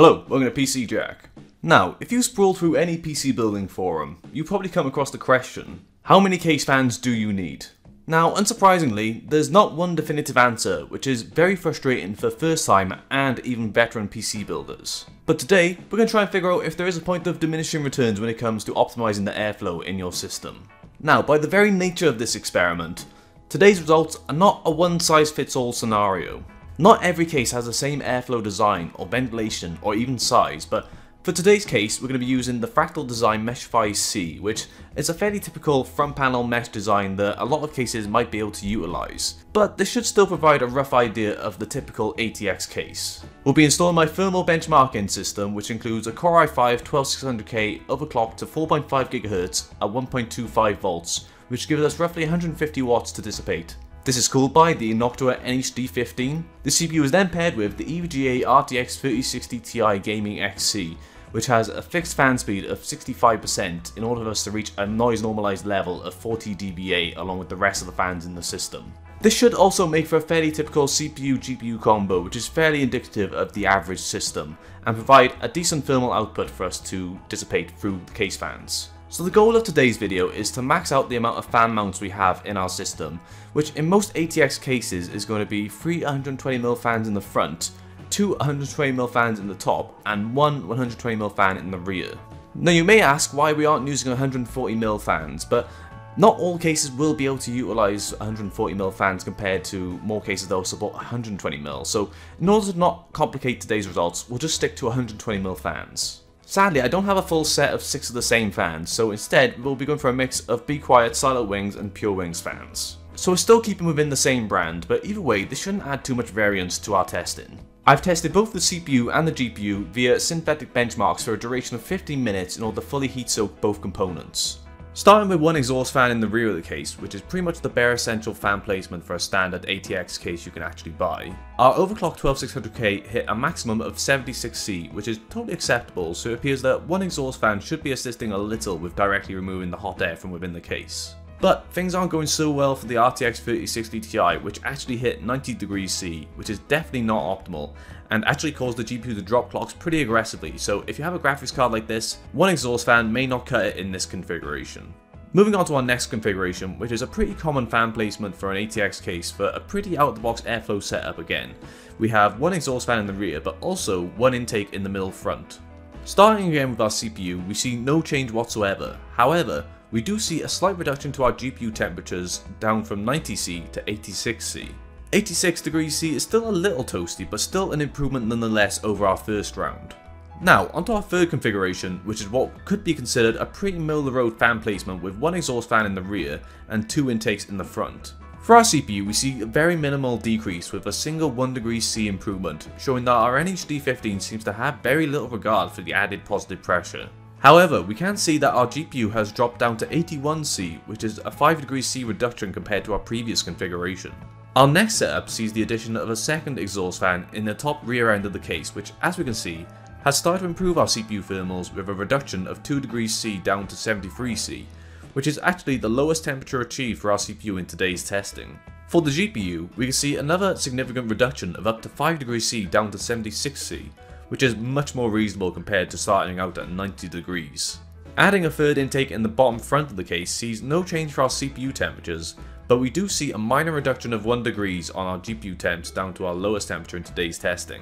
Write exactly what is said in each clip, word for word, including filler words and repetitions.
Hello, welcome to P C Jack. Now, if you scroll through any P C building forum, you probably come across the question, how many case fans do you need? Now, unsurprisingly, there's not one definitive answer, which is very frustrating for first time and even veteran P C builders. But today, we're going to try and figure out if there is a point of diminishing returns when it comes to optimizing the airflow in your system. Now, by the very nature of this experiment, today's results are not a one-size-fits-all scenario. Not every case has the same airflow design or ventilation or even size, but for today's case we're going to be using the Fractal Design Meshify C, which is a fairly typical front panel mesh design that a lot of cases might be able to utilise, but this should still provide a rough idea of the typical A T X case. We'll be installing my thermal benchmarking system, which includes a Core i five twelve six hundred K overclocked to four point five gigahertz at one point two five volts, which gives us roughly one hundred fifty watts to dissipate. This is cooled by the Noctua N H D fifteen. The C P U is then paired with the E V G A R T X thirty sixty Ti Gaming X C, which has a fixed fan speed of sixty-five percent in order for us to reach a noise normalized level of forty D B A along with the rest of the fans in the system. This should also make for a fairly typical C P U G P U combo, which is fairly indicative of the average system, and provide a decent thermal output for us to dissipate through the case fans. So the goal of today's video is to max out the amount of fan mounts we have in our system, which in most A T X cases is going to be three one hundred twenty millimeter fans in the front, two one hundred twenty millimeter fans in the top, and one one hundred twenty millimeter fan in the rear. Now you may ask why we aren't using one hundred forty millimeter fans, but not all cases will be able to utilise one hundred forty millimeter fans compared to more cases that will support one hundred twenty millimeter, so in order to not complicate today's results, we'll just stick to one hundred twenty millimeter fans. Sadly, I don't have a full set of six of the same fans, so instead we'll be going for a mix of Be Quiet Silent Wings and Pure Wings fans. So we're still keeping within the same brand, but either way this shouldn't add too much variance to our testing. I've tested both the C P U and the G P U via synthetic benchmarks for a duration of fifteen minutes in order to fully heat soak both components. Starting with one exhaust fan in the rear of the case, which is pretty much the bare essential fan placement for a standard A T X case you can actually buy. Our overclocked twelve six hundred K hit a maximum of seventy-six C, which is totally acceptable, so it appears that one exhaust fan should be assisting a little with directly removing the hot air from within the case. But things aren't going so well for the R T X thirty sixty Ti, which actually hit ninety degrees C, which is definitely not optimal, and actually caused the G P U to drop clocks pretty aggressively, so if you have a graphics card like this, one exhaust fan may not cut it in this configuration. Moving on to our next configuration, which is a pretty common fan placement for an A T X case for a pretty out-of-the-box airflow setup again. We have one exhaust fan in the rear, but also one intake in the middle front. Starting again with our C P U, we see no change whatsoever. However, we do see a slight reduction to our G P U temperatures, down from ninety C to eighty-six C. eighty-six degrees C is still a little toasty, but still an improvement nonetheless over our first round. Now onto our third configuration, which is what could be considered a pretty middle of the road fan placement with one exhaust fan in the rear and two intakes in the front. For our C P U, we see a very minimal decrease with a single one degree C improvement, showing that our N H D fifteen seems to have very little regard for the added positive pressure. However, we can see that our G P U has dropped down to eighty-one C, which is a five degrees C reduction compared to our previous configuration. Our next setup sees the addition of a second exhaust fan in the top rear end of the case, which, as we can see, has started to improve our C P U thermals with a reduction of two degrees C down to seventy-three C, which is actually the lowest temperature achieved for our C P U in today's testing. For the G P U, we can see another significant reduction of up to five degrees C down to seventy-six C, which is much more reasonable compared to starting out at ninety degrees. Adding a third intake in the bottom front of the case sees no change for our C P U temperatures, but we do see a minor reduction of one degrees on our G P U temps down to our lowest temperature in today's testing.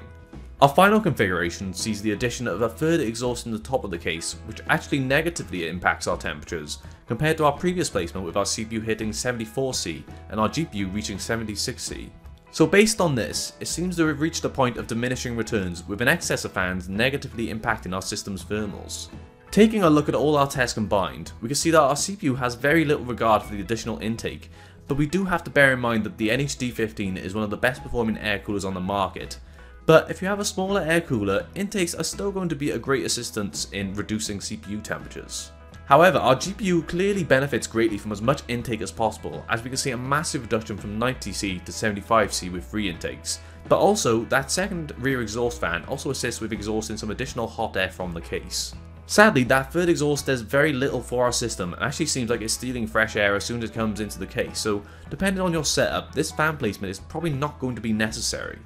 Our final configuration sees the addition of a third exhaust in the top of the case, which actually negatively impacts our temperatures, compared to our previous placement with our C P U hitting seventy-four C and our G P U reaching seventy-six C. So based on this, it seems to have reached a point of diminishing returns with an excess of fans negatively impacting our system's thermals. Taking a look at all our tests combined, we can see that our C P U has very little regard for the additional intake, but we do have to bear in mind that the N H D fifteen is one of the best performing air coolers on the market. But if you have a smaller air cooler, intakes are still going to be a great assistance in reducing C P U temperatures. However, our G P U clearly benefits greatly from as much intake as possible, as we can see a massive reduction from ninety C to seventy-five C with three intakes, but also that second rear exhaust fan also assists with exhausting some additional hot air from the case. Sadly, that third exhaust does very little for our system and actually seems like it's stealing fresh air as soon as it comes into the case, so depending on your setup, this fan placement is probably not going to be necessary.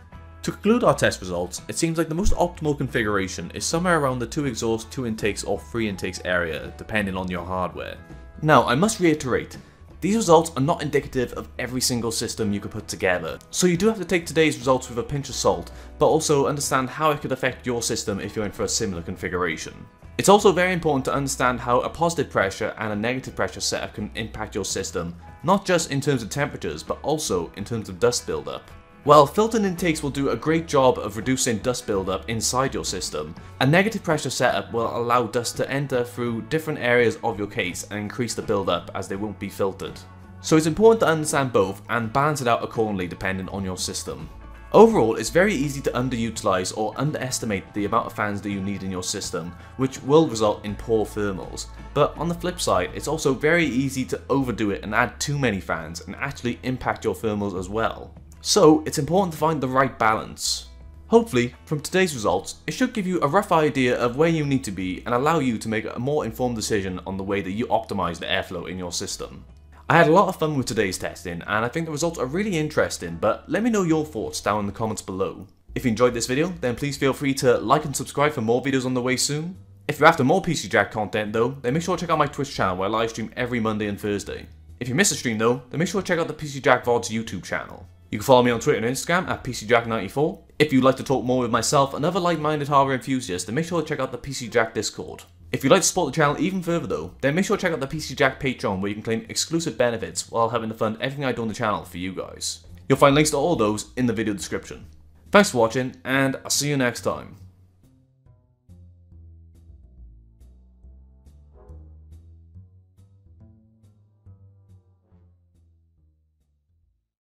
To conclude our test results, it seems like the most optimal configuration is somewhere around the two exhaust, two intakes or three intakes area, depending on your hardware. Now I must reiterate, these results are not indicative of every single system you could put together, so you do have to take today's results with a pinch of salt, but also understand how it could affect your system if you're in for a similar configuration. It's also very important to understand how a positive pressure and a negative pressure setup can impact your system, not just in terms of temperatures, but also in terms of dust buildup. While filtered intakes will do a great job of reducing dust buildup inside your system, a negative pressure setup will allow dust to enter through different areas of your case and increase the buildup as they won't be filtered. So it's important to understand both and balance it out accordingly depending on your system. Overall, it's very easy to underutilize or underestimate the amount of fans that you need in your system, which will result in poor thermals. But on the flip side, it's also very easy to overdo it and add too many fans and actually impact your thermals as well. So it's important to find the right balance. Hopefully, from today's results, it should give you a rough idea of where you need to be and allow you to make a more informed decision on the way that you optimize the airflow in your system. I had a lot of fun with today's testing and I think the results are really interesting, but let me know your thoughts down in the comments below. If you enjoyed this video, then please feel free to like and subscribe for more videos on the way soon. If you're after more P C Jack content though, then make sure to check out my Twitch channel where I live stream every Monday and Thursday. If you miss a stream though, then make sure to check out the P C Jack V O Ds YouTube channel. You can follow me on Twitter and Instagram at P C Jack ninety-four. If you'd like to talk more with myself and other like-minded hardware enthusiasts, then make sure to check out the P C Jack Discord. If you'd like to support the channel even further though, then make sure to check out the P C Jack Patreon where you can claim exclusive benefits while helping to fund everything I do on the channel for you guys. You'll find links to all those in the video description. Thanks for watching and I'll see you next time.